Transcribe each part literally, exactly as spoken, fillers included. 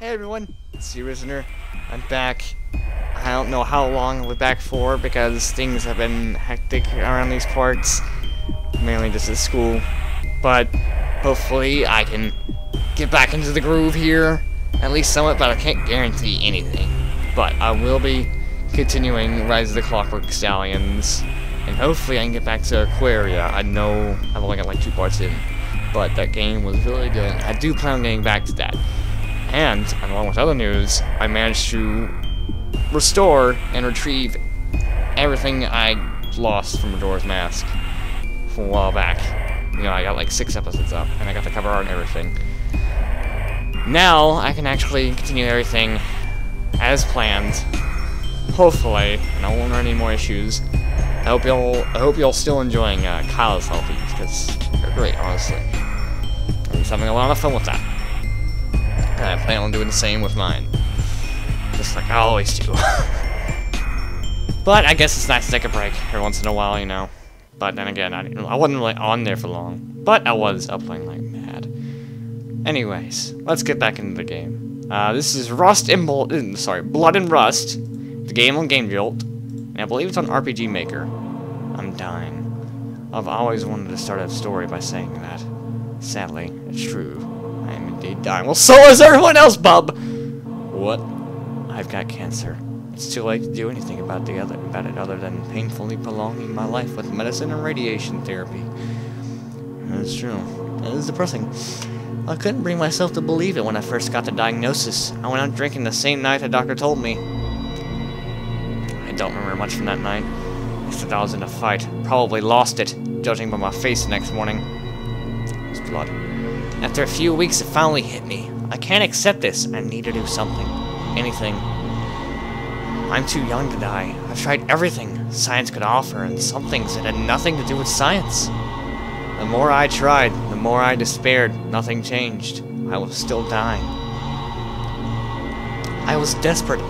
Hey everyone, it's you, Risener. I'm back. I don't know how long we're back for because things have been hectic around these parts, mainly just at school, but hopefully I can get back into the groove here, at least somewhat, but I can't guarantee anything. But I will be continuing Rise of the Clockwork Stallions, and hopefully I can get back to Aquaria. I know I've only got like two parts in, but that game was really good. I do plan on getting back to that. And, along with other news, I managed to restore and retrieve everything I lost from Majora's Mask from a while back. You know, I got like six episodes up, and I got the cover art and everything. Now, I can actually continue everything as planned, hopefully, and I won't run any more issues. I hope you'll, I hope you're still enjoying uh, Kyle's selfies, because they're great, honestly. At least having a lot of fun with that. I plan on doing the same with mine, just like I always do. But I guess it's nice to take a break every once in a while, you know. But then again, I, I wasn't really on there for long, but I was uploading like mad. Anyways, let's get back into the game. Uh, this is Rust and Bl sorry, Blood and Rust, the game on Game Jolt, and I believe it's on R P G Maker. I'm dying. I've always wanted to start a story by saying that. Sadly, it's true. I am indeed dying. Well, so is everyone else, bub! What? I've got cancer. It's too late to do anything about the other about it other than painfully prolonging my life with medicine and radiation therapy. That's true. It is depressing. I couldn't bring myself to believe it when I first got the diagnosis. I went out drinking the same night the doctor told me. I don't remember much from that night. I said I was in a fight. Probably lost it, judging by my face the next morning. It's blood. After a few weeks, it finally hit me. I can't accept this. I need to do something. Anything. I'm too young to die. I've tried everything science could offer, and some things that had nothing to do with science. The more I tried, the more I despaired. Nothing changed. I was still dying. I was desperate.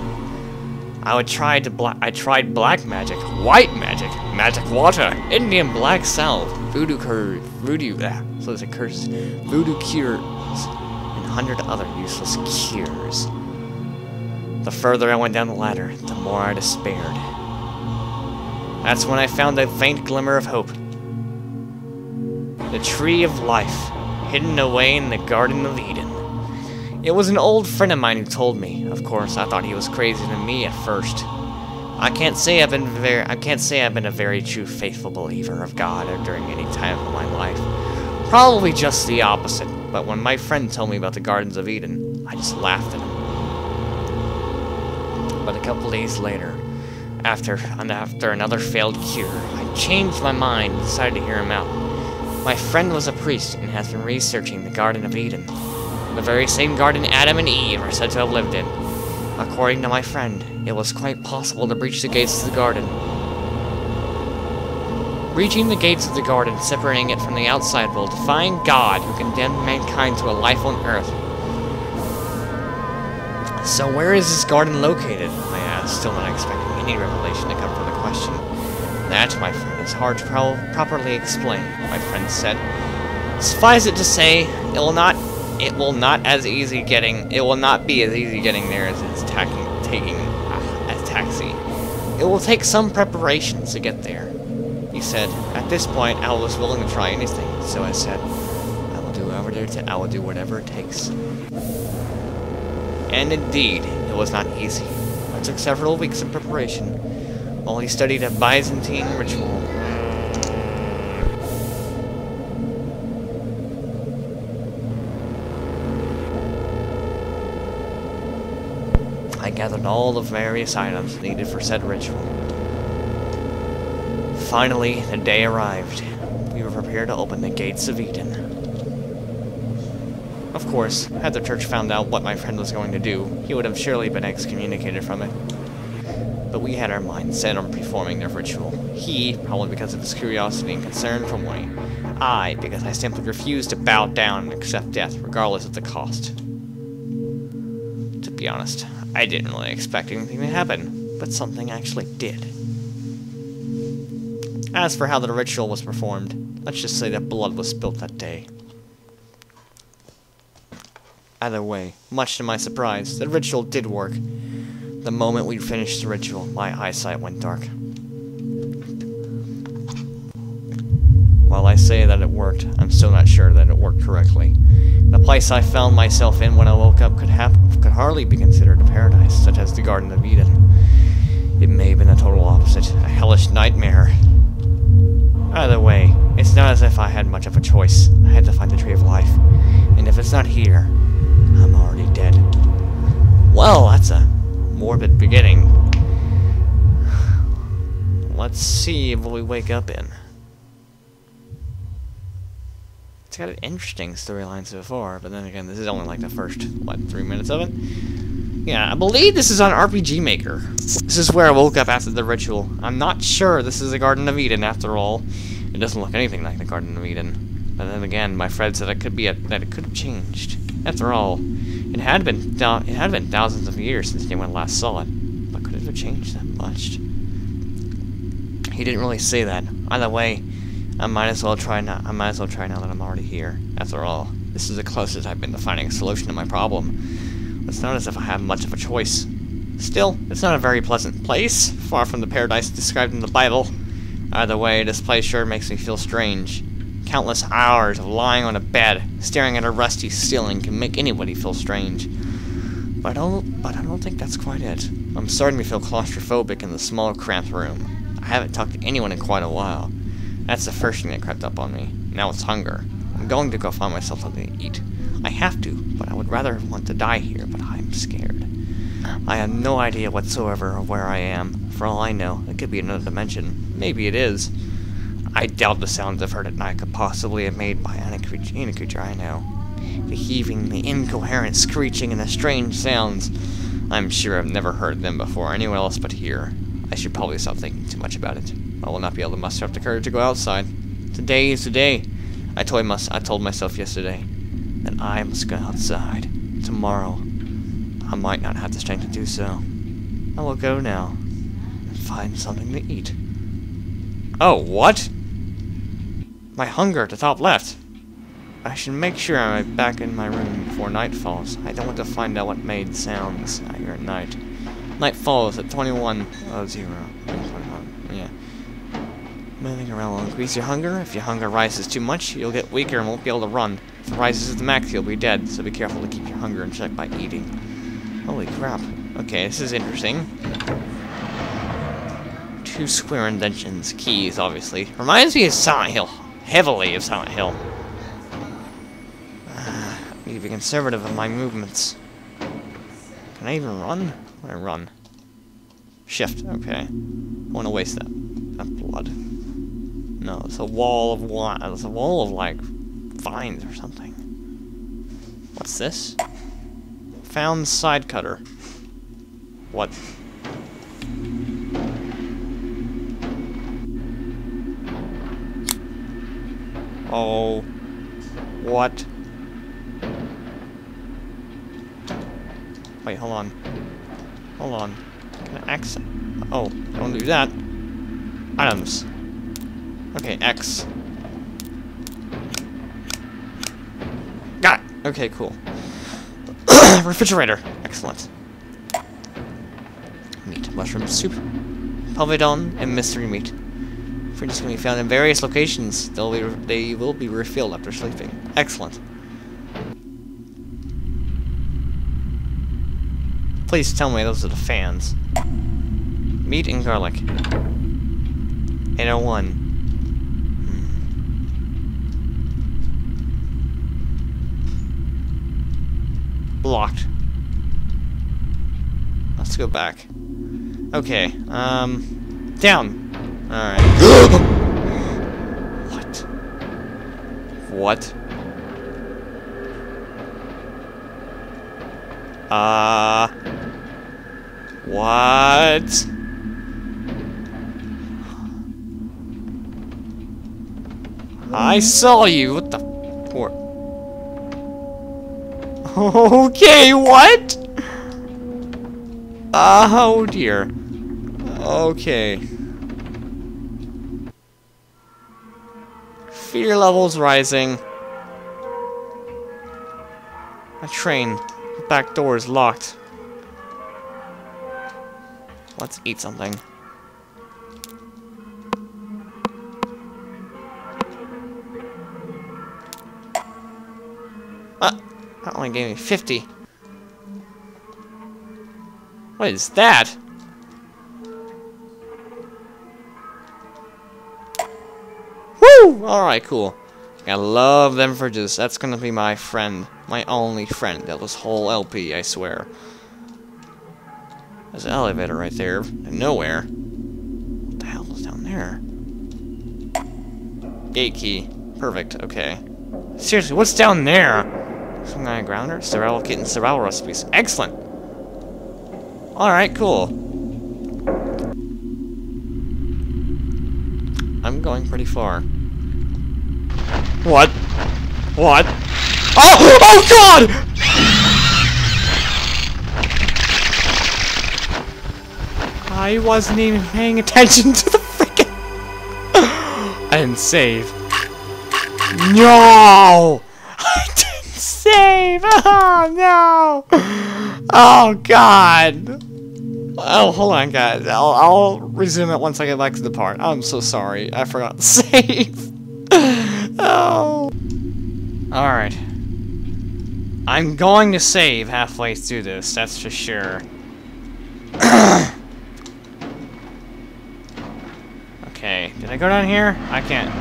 I would try to bla- I tried black magic, white magic, magic water, Indian black salve, voodoo cur- voodoo- ah, so there's a curse, voodoo cures, and a hundred other useless cures. The further I went down the ladder, the more I despaired. That's when I found a faint glimmer of hope. The Tree of Life, hidden away in the Garden of Eden. It was an old friend of mine who told me. Of course, I thought he was crazier than me at first. I can't say I've been very I can't say I've been a very true faithful believer of God or during any time of my life. Probably just the opposite, but when my friend told me about the Gardens of Eden, I just laughed at him. But a couple days later, after and after another failed cure, I changed my mind and decided to hear him out. My friend was a priest and has been researching the Garden of Eden. The very same garden Adam and Eve are said to have lived in. According to my friend, it was quite possible to breach the gates of the garden. Reaching the gates of the garden, separating it from the outside world, to find God who condemned mankind to a life on earth. So where is this garden located? I asked, still not expecting any revelation to come from the question. That, my friend, is hard to pro properly explain, my friend said. Suffice it to say, it will not It will not as easy getting. It will not be as easy getting there as it's tacking, taking uh, a taxi. It will take some preparations to get there, he said. At this point, I was willing to try anything, so I said, "I will do whatever it I will do whatever it takes." And indeed, it was not easy. It took several weeks of preparation while he studied a Byzantine ritual. I gathered all the various items needed for said ritual. Finally, the day arrived. We were prepared to open the gates of Eden. Of course, had the church found out what my friend was going to do, he would have surely been excommunicated from it. But we had our minds set on performing the ritual. He, probably because of his curiosity and concern for me. I, because I simply refused to bow down and accept death, regardless of the cost. To be honest, I didn't really expect anything to happen, but something actually did. As for how the ritual was performed, let's just say that blood was spilt that day. Either way, much to my surprise, the ritual did work. The moment we finished the ritual, my eyesight went dark. While I say that it worked, I'm still not sure that it worked correctly. The place I found myself in when I woke up could, hap could hardly be considered a paradise, such as the Garden of Eden. It may have been the total opposite, a hellish nightmare. Either way, it's not as if I had much of a choice. I had to find the Tree of Life. And if it's not here, I'm already dead. Well, that's a morbid beginning. Let's see what we wake up in. It's got an interesting storyline so far, but then again, this is only like the first, what, three minutes of it? Yeah, I believe this is on R P G Maker. This is where I woke up after the ritual. I'm not sure this is the Garden of Eden after all. It doesn't look anything like the Garden of Eden. But then again, my friend said it could be a, that it could have changed. After all, it had been it had been thousands of years since anyone last saw it. But could it have changed that much? He didn't really say that. Either way, I might as well try now. I might as well try now that I'm already here. After all, this is the closest I've been to finding a solution to my problem. It's not as if I have much of a choice. Still, it's not a very pleasant place, far from the paradise described in the Bible. Either way, this place sure makes me feel strange. Countless hours of lying on a bed, staring at a rusty ceiling can make anybody feel strange. But I don't, but I don't think that's quite it. I'm starting to feel claustrophobic in the small, cramped room. I haven't talked to anyone in quite a while. That's the first thing that crept up on me. Now it's hunger. I'm going to go find myself something to eat. I have to, but I would rather want to die here, but I'm scared. I have no idea whatsoever of where I am. For all I know, it could be another dimension. Maybe it is. I doubt the sounds I've heard at night could possibly have made by any creature, any creature I know. The heaving, the incoherent screeching, and the strange sounds. I'm sure I've never heard them before anywhere else but here. I should probably stop thinking too much about it. I will not be able to muster up the courage to go outside. Today is the day. I told, must, I told myself yesterday. Then I must go outside. Tomorrow, I might not have the strength to do so. I will go now and find something to eat. Oh, what? My hunger at the top left. I should make sure I'm back in my room before night falls. I don't want to find out what made sounds I hear at night. Night falls at twenty-one oh zero. Yeah. Moving around will increase your hunger. If your hunger rises too much, you'll get weaker and won't be able to run. If it rises to the max, you'll be dead, so be careful to keep your hunger in check by eating. Holy crap. Okay, this is interesting. Two square inventions. Keys, obviously. Reminds me of Silent Hill. Heavily of Silent Hill. Uh, I need to be conservative in my movements. Can I even run? I run. Shift. Okay. I want to waste that. That blood. No, it's a wall of what? It's a wall of like vines or something. What's this? Found side cutter. What? Oh, what? Wait, hold on. Hold on. Can I access? Oh, don't do that. Items. Okay, X. Got it! Okay, cool. Refrigerator. Excellent. Meat. Mushroom soup. Pavidon and mystery meat. Fridges can be found in various locations. They'll be they will be refilled after sleeping. Excellent. Please tell me those are the fans. Meat and garlic. eight oh one. Locked. Let's go back. Okay, um... down! Alright. What? What? Uh... What? I saw you! What the... What? Okay, what? Oh dear. Okay. Fear levels rising. That train. The back door is locked. Let's eat something. Ah, that only gave me fifty. What is that? Woo! Alright, cool. I love them fridges. That's gonna be my friend. My only friend. That was whole L P, I swear. There's an elevator right there. And nowhere. What the hell is down there? Gate key. Perfect. Okay. Seriously, what's down there? Some kind of grounder? Cerebral kitten, cerebral recipes. Excellent! Alright, cool. I'm going pretty far. What? What? Oh! Oh God! I wasn't even paying attention to the freaking... I didn't save. No! I didn't save! Oh no! Oh God! Oh, hold on guys. I'll, I'll resume it once I get back to the part. I'm so sorry. I forgot to save. Oh. Alright. I'm going to save halfway through this, that's for sure. Okay, did I go down here? I can't.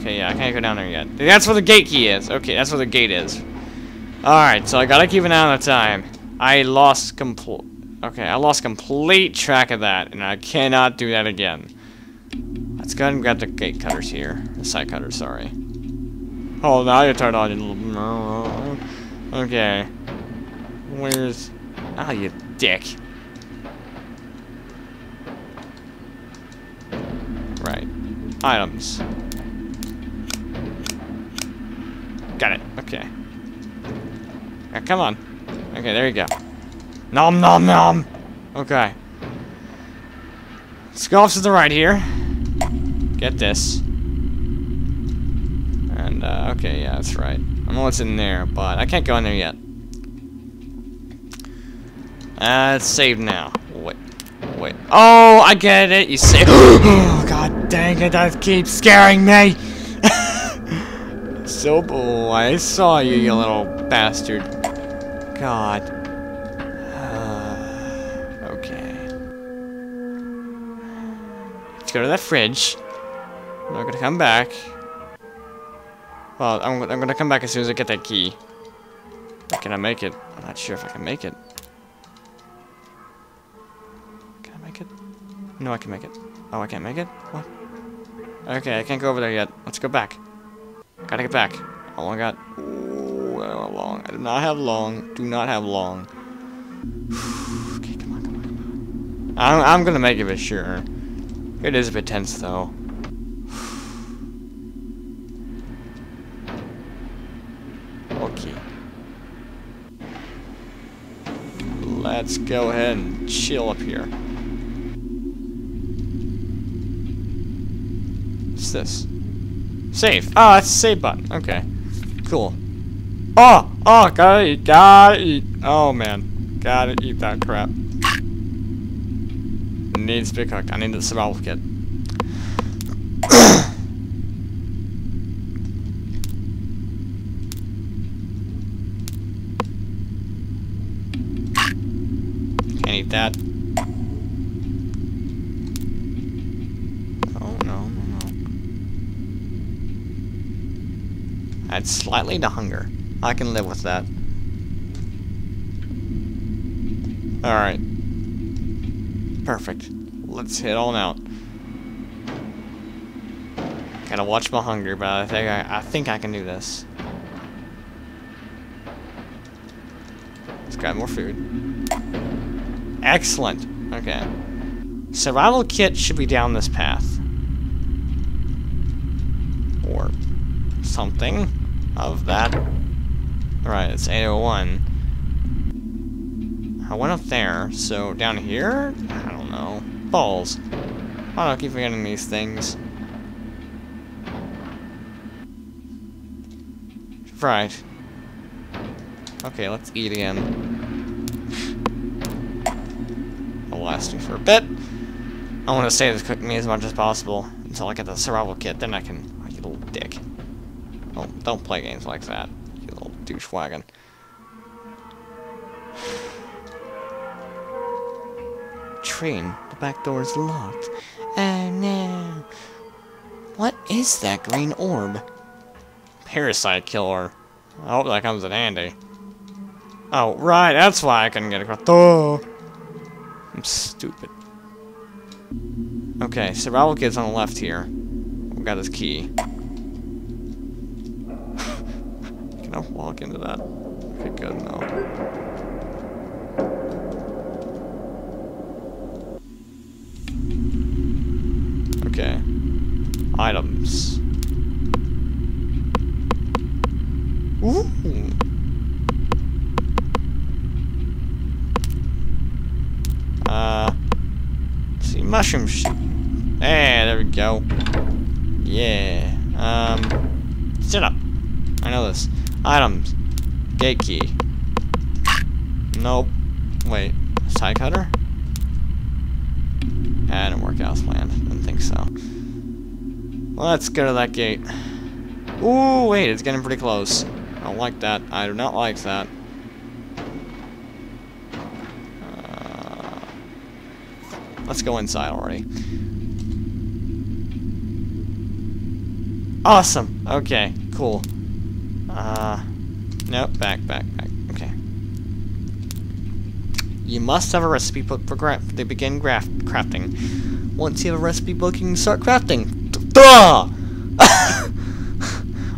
Okay, yeah, I can't go down there yet. That's where the gate key is. Okay, that's where the gate is. Alright, so I gotta keep an eye on the time. I lost complete... Okay, I lost complete track of that, and I cannot do that again. Let's go ahead and grab the gate cutters here. The side cutters, sorry. Oh, now you're turned on. No. Okay. Where's... Ah, oh, you dick. Right. Items. Got it. Okay. Right, come on. Okay, there you go. Nom nom nom! Okay. Let's go off to the right here. Get this. And, uh, okay, yeah, that's right. I don't know what's in there, but I can't go in there yet. Uh, it's saved now. Wait. Wait. Oh, I get it! You saved. Oh, God dang it, that keeps scaring me! So, boy, I saw you, you little bastard. God. Uh, okay. Let's go to that fridge. I'm not gonna come back. Well, I'm, I'm gonna come back as soon as I get that key. Can I make it? I'm not sure if I can make it. Can I make it? No, I can make it. Oh, I can't make it? What? Okay, I can't go over there yet. Let's go back. Gotta get back. How long I got? Ooh, I don't have long. I do not have long. Do not have long. Okay, come on, come on, come on. I'm, I'm gonna make it for sure. It is a bit tense, though. Let's go ahead and chill up here. What's this? Save. Ah, oh, that's the save button. Okay. Cool. Oh! Oh! Gotta eat. Gotta eat. Oh, man. Gotta eat that crap. Needs to be cooked. I need the survival kit. That. Oh no, no, no. That's slightly to hunger. I can live with that. Alright. Perfect. Let's hit on out. Gotta watch my hunger, but I think I, I think I can do this. Let's grab more food. Excellent. Okay. Survival kit should be down this path. Or something of that. Alright, it's eight oh one. I went up there, so down here? I don't know. Balls. Oh, I keep forgetting these things. Right. Okay, let's eat again. It'll last me for a bit. I want to save this quick me as much as possible until I get the survival kit. Then I can... Oh, you little dick. Oh, don't play games like that, you little douche wagon. Train. The back door is locked. Oh no. What is that green orb? Parasite killer. I hope that comes in handy. Oh, right, that's why I couldn't get across. Oh, I'm stupid. Okay, survival kit's on the left here. We got his key. Can I walk into that? Okay, good, no. Okay. Items. Ooh. Uh. Let's see, mushroom sh- Hey, there we go. Yeah. Um. Sit up. I know this. Items. Gate key. Nope. Wait. Tie cutter? That didn't work out as planned. Didn't think so. Let's go to that gate. Ooh, wait, it's getting pretty close. I don't like that. I do not like that. Uh, let's go inside already. Awesome! Okay, cool. Uh, nope, back, back, back. Okay. You must have a recipe book for craft. They begin graf crafting. Once you have a recipe book, you can start crafting. Duh!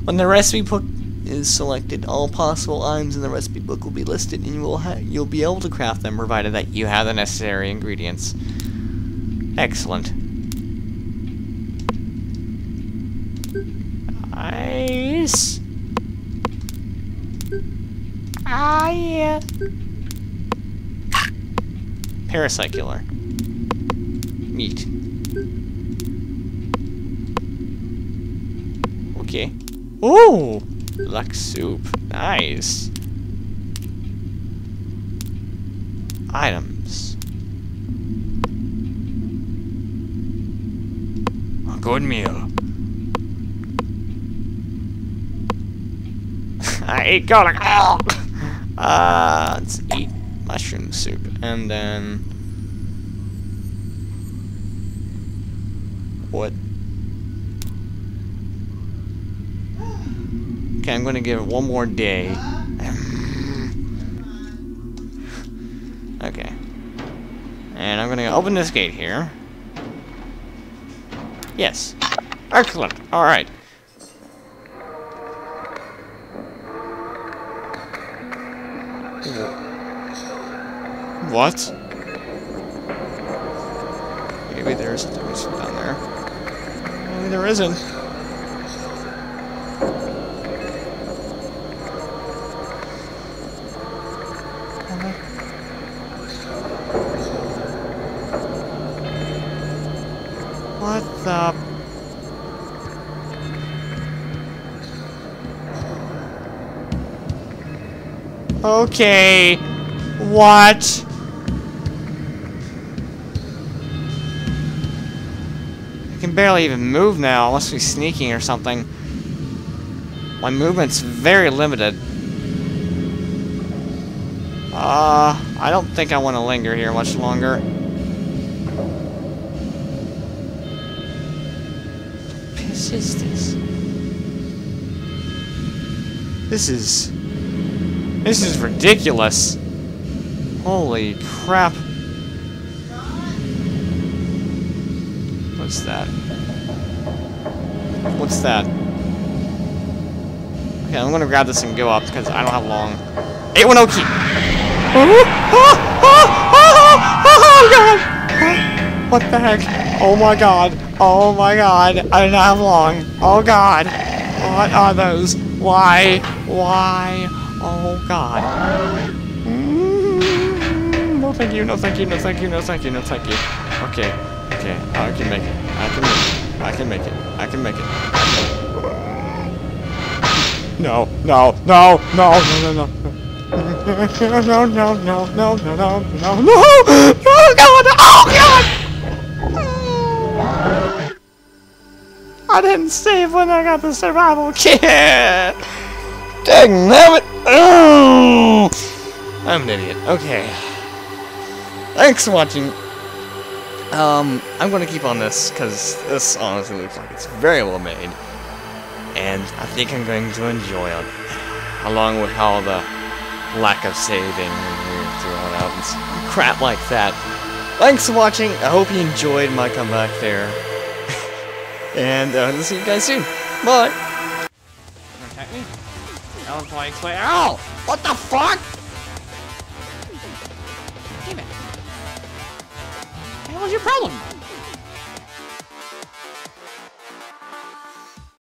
When the recipe book is selected, all possible items in the recipe book will be listed, and you will ha you'll be able to craft them, provided that you have the necessary ingredients. Excellent. Nice. Ah yeah. Parasite killer. Meat. Okay. Ooh! Luck soup. Nice. Items. A good meal. I hate garlic. Ow! Uh, let's eat mushroom soup, and then what? Okay, I'm gonna give it one more day. Okay, and I'm gonna open this gate here. Yes, excellent. All right. What? Maybe there's a door down there. Maybe there isn't. What the? Okay. What? I can barely even move now, unless we're sneaking or something. My movement's very limited. Uh, I don't think I want to linger here much longer. What piss is this? This is... This is ridiculous. Holy crap. What's that? What's that? Okay, I'm gonna grab this and go up because I don't have long. eight one zero key! Oh, oh, oh, oh, oh god! What the heck? Oh my god! Oh my god! I don't have long! Oh god! What are those? Why? Why? Oh god! Mm-hmm. No thank you, no thank you, no thank you, no thank you, no thank you. Okay. Okay, I can make it. I can make it. I can make it. I can make it. No, no, no, no, no, no, no. No, no, no, no, no, no, no, no, no! Oh God! Oh God! I didn't save when I got the survival kit! Dagnabbit! Oh! I'm an idiot. Okay. Thanks for watching. Um, I'm gonna keep on this, because this honestly looks like it's very well made. And I think I'm going to enjoy it. Along with all the lack of saving and throwing out and crap like that. Thanks for watching. I hope you enjoyed my comeback there. And uh, I'll see you guys soon. Bye! Don't attack me. I'll probably explain. Ow! What the fuck? Damn it. What was your problem?